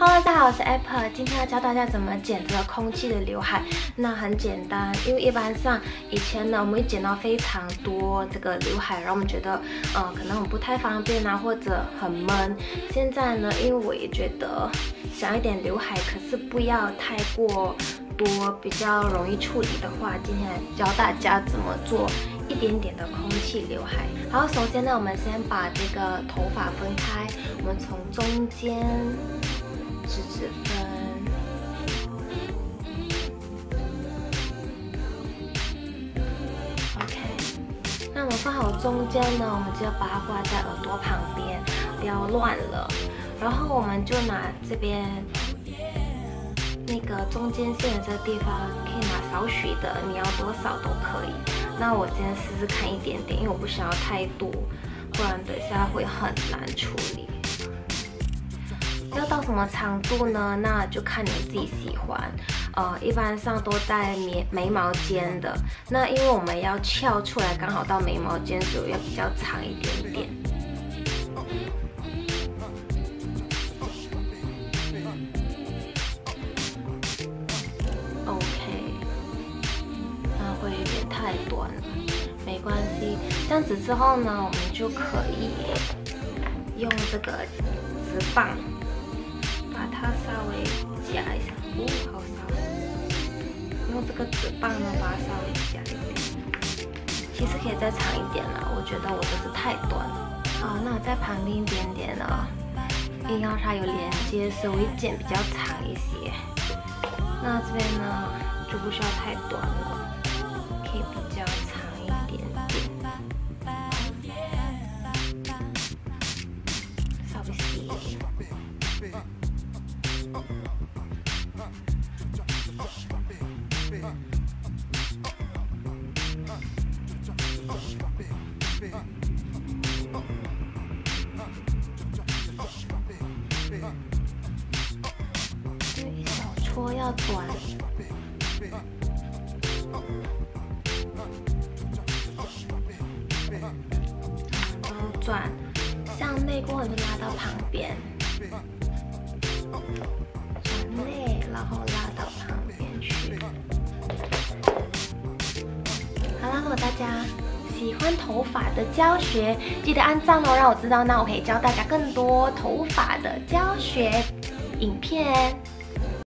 Hello， 大家好，我是 Apple， 今天要教大家怎么剪这个空气的刘海。那很简单，因为一般上以前呢，我们会剪到非常多这个刘海，然后我们觉得，可能很不太方便啊，或者很闷。现在呢，因为我也觉得想一点刘海，可是不要太过多，比较容易处理的话，今天来教大家怎么做。 一点点的空气刘海。好，首先呢，我们先把这个头发分开，我们从中间直直分。OK， 那我们放好中间呢，我们就把它挂在耳朵旁边，不要乱了。然后我们就拿这边那个中间线的这个地方，可以拿少许的，你要多少都可以。 那我先试试看一点点，因为我不想要太多，不然等一下会很难处理。要到什么长度呢？那就看你自己喜欢。一般上都在眉毛间的。那因为我们要翘出来，刚好到眉毛间，所以要比较长一点点。OK。 会有点太短了，没关系。这样子之后呢，我们就可以用这个直棒把它稍微夹一下，好少。用这个直棒呢，把它稍微夹一点。其实可以再长一点啦，我觉得我这是太短了。好，那我在旁边一点点啊，硬要它有连接，所以我一剪比较长一些。那这边呢就不需要太短了。 可以比较长一点点，稍微细一点。对，一小撮要短。 转向内过后就拉到旁边，转内，然后拉到旁边去。好啦，如果大家喜欢头发的教学，记得按赞哦，让我知道，那我可以教大家更多头发的教学影片。